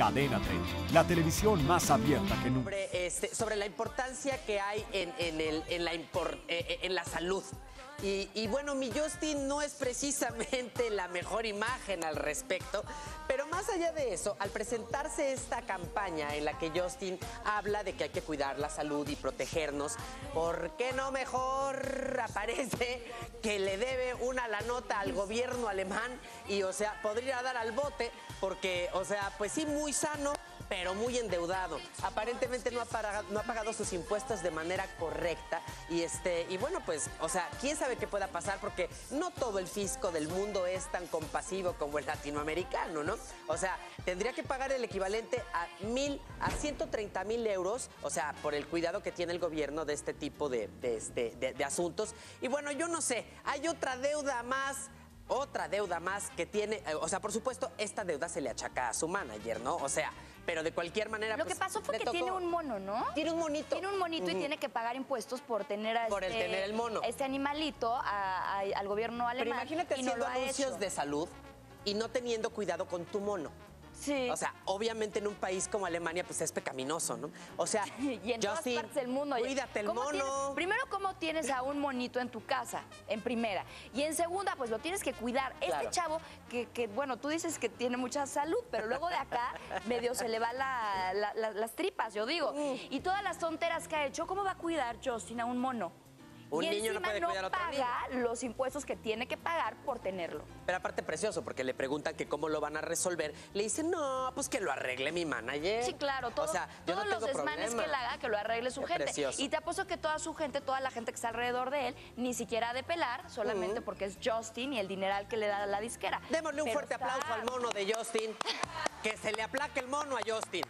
Cadena 30, la televisión más abierta que nunca. Sobre la importancia que hay en la salud. Y bueno, mi Justin no es precisamente la mejor imagen al respecto, pero más allá de eso, al presentarse esta campaña en la que Justin habla de que hay que cuidar la salud y protegernos, ¿por qué no mejor aparece que le debe una la nota al gobierno alemán y, o sea, podría dar al bote porque, o sea, pues sí, muy sano, pero muy endeudado? Aparentemente no ha pagado sus impuestos de manera correcta. Y bueno, pues, o sea, quién sabe qué pueda pasar, porque no todo el fisco del mundo es tan compasivo como el latinoamericano, ¿no? O sea, tendría que pagar el equivalente a 130 mil euros, o sea, por el cuidado que tiene el gobierno de este tipo de asuntos. Y bueno, yo no sé, hay otra deuda más que tiene, o sea, por supuesto, esta deuda se le achaca a su manager, ¿no? O sea, pero de cualquier manera... Lo que pasó fue que tiene un mono, ¿no? Tiene un monito. Tiene un monito y tiene que pagar impuestos por tener a este animalito al gobierno alemán. Pero imagínate haciendo anuncios de salud y no teniendo cuidado con tu mono. Sí. O sea, obviamente en un país como Alemania, pues es pecaminoso, ¿no? O sea, y en todas partes del mundo. Cuídate el mono. Primero, ¿cómo tienes a un monito en tu casa? En primera. Y en segunda, pues lo tienes que cuidar. Claro. Este chavo, que bueno, tú dices que tiene mucha salud, pero luego de acá medio se le va las tripas, yo digo. Y todas las tonteras que ha hecho, ¿cómo va a cuidar Justin a un mono? Un niño no puede cuidar a otro niño. Paga los impuestos que tiene que pagar por tenerlo. Pero aparte precioso, porque le preguntan que cómo lo van a resolver. Le dicen, no, pues que lo arregle mi manager. Sí, claro, todo, o sea, todos los desmanes que él haga, que lo arregle su gente. Precioso. Y te apuesto que toda su gente, toda la gente que está alrededor de él, ni siquiera ha de pelar, solamente porque es Justin y el dineral que le da la disquera. Démosle un fuerte aplauso al mono de Justin. Que se le aplaque el mono a Justin.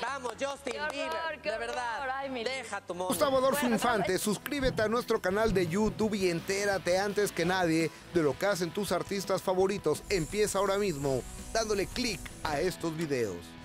Vamos, Justin Bieber, de verdad, ay, deja tu mono. Gustavo Adolfo Infante, suscríbete a nuestro canal de YouTube y entérate antes que nadie de lo que hacen tus artistas favoritos. Empieza ahora mismo dándole clic a estos videos.